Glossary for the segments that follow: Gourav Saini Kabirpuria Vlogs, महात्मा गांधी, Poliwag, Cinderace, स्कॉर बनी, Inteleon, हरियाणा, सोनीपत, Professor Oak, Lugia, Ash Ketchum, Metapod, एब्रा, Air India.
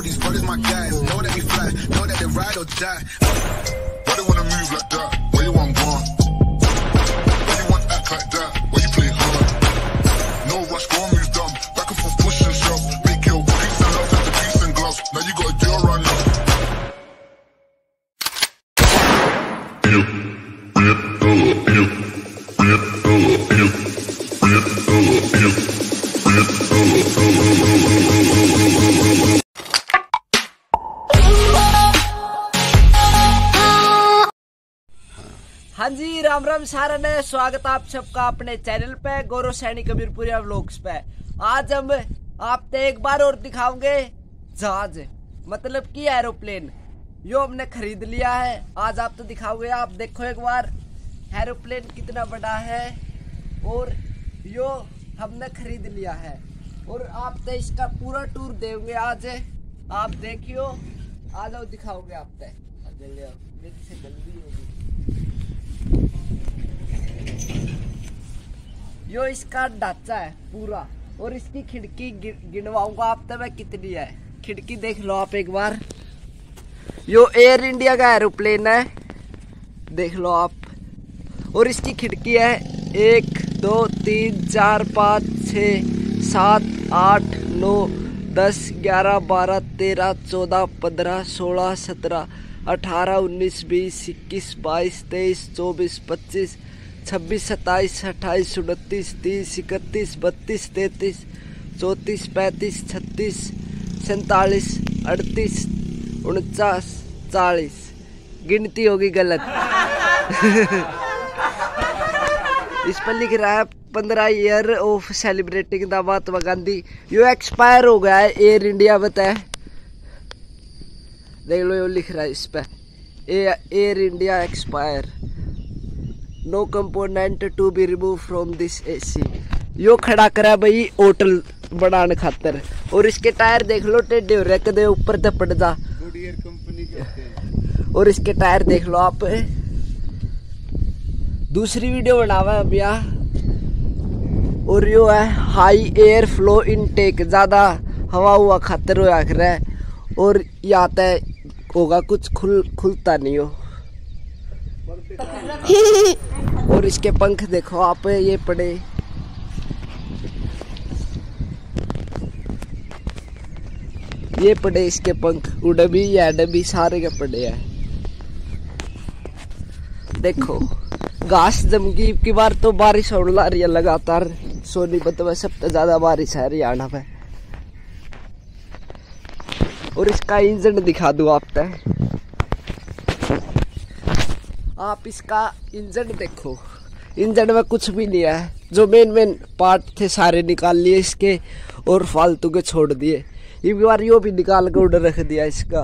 do these brothers my guys. Know that we fly, know that they ride or die. Why they wanna move like that? Why you want gone? Why you want act like that? Why you play hard? No rush, go on, move dumb. Back and forth, push and shove. Make your peace and love into peace and gloves. Now you gotta do it right now. हाँ जी, राम राम सारा ने, स्वागत आप सबका अपने channel पे गौरव Saini कबीरपुरिया vlogs पे। आज हम आपको एक बार और दिखाओगे जहाज, मतलब कि एरोप्लेन। यो हमने खरीद लिया है, आज आप तो दिखाओगे। आप देखो एक बार एरोप्लेन कितना बड़ा है, और यो हमने खरीद लिया है और आप तो इसका पूरा टूर देंगे आज। आप देखियो, आ जाओ दिखाओगे आप तय। जल्दी होगी यो इसका ढांचा है पूरा, और इसकी खिड़की गिनवाऊंगा आप तब कितनी है। खिड़की देख लो आप एक बार। यो एयर इंडिया का एरोप्लेन है, देख लो आप। और इसकी खिड़की है 1 2 3 4 5 6 7 8 9 10 11 12 13 14 15 16 17 18 19 20 21 22 23 24 25 26 27 28 29 30 31 32 33 34 35 36 37 38 39 40 गिनती होगी गलत। इस पर लिख रहा है 15 year of celebrating the महात्मा गांधी। यो एक्सपायर हो गया है एयर इंडिया, बताए देख लो। यो लिख रहा है इस पर Air India expire, no component to be remove from this AC. यो खड़ा करा भाई होटल बनाने खातर। और इसके टायर देख लो टेढ़े हो रहे, कदे ऊपर तो पड़ जा। और इसके टायर देख लो आप। दूसरी वीडियो बनावा है भैया। और यो है हाई एयर फ्लो इनटेक, ज़्यादा हवा हुआ खातर हो आख रहा है। और यहाँ तय होगा कुछ खुलता नहीं हो। और इसके पंख देखो आप, ये पड़े। इसके पंख उड़ भी या डबी सारे के पड़े हैं। देखो घास जमगी की बार तो बारिश होने ला रही है लगातार। सोनीपत में सबसे ज्यादा बारिश है हरियाणा में। और इसका इंजन दिखा दूं आप तक। आप इसका इंजन देखो, इंजन में कुछ भी नहीं है। जो मेन पार्ट थे सारे निकाल लिए इसके, और फालतू के छोड़ दिए। ये बार यो भी निकाल कर उधर रख दिया इसका।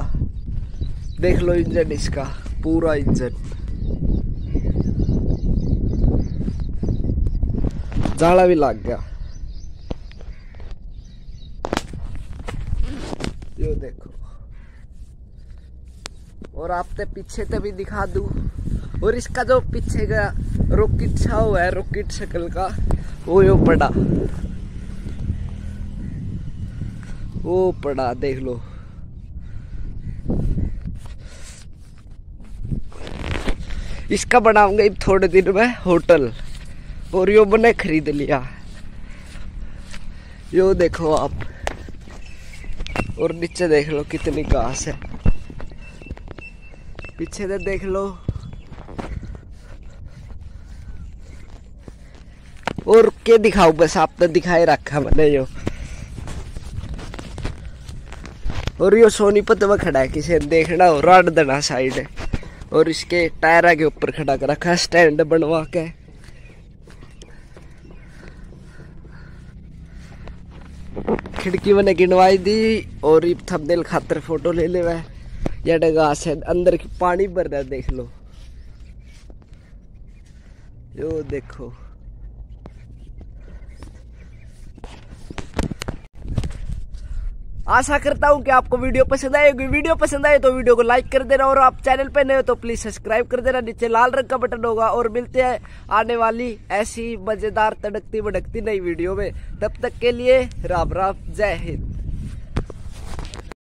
देख लो इंजन, इसका पूरा इंजन जाला भी लग गया। यो देखो। और आपके पीछे तो भी दिखा दूं। और इसका जो पीछे का रॉकेट छा हुआ है, रॉकेट शक्ल का, वो यो पड़ा, वो पड़ा देख लो। इसका बनाऊंगा थोड़े दिन में होटल। और यो मैंने खरीद लिया, यो देखो आप। और नीचे देख लो कितनी घास है। पीछे से देख लो। और के दिखाऊ, बस आप तो दिखाए रखा मैंने यो। और यो सोनीपत में खड़ा है, किसे देखना हो राड दना साइड है। और इसके टायर के ऊपर खड़ा कर रखा स्टैंड बनवा के। खिड़की मैंने गिनवाई दी। और थंबनेल खातर फोटो ले ले वह। ये घास है अंदर की, पानी भर रहा है देख लो। यो देखो। आशा करता हूँ कि आपको वीडियो पसंद आएगी। वीडियो पसंद आए तो वीडियो को लाइक कर देना, और आप चैनल पर नए हो तो प्लीज सब्सक्राइब कर देना। नीचे लाल रंग का बटन होगा। और मिलते हैं आने वाली ऐसी मजेदार तड़कती भड़कती नई वीडियो में। तब तक के लिए राम राम, जय हिंद।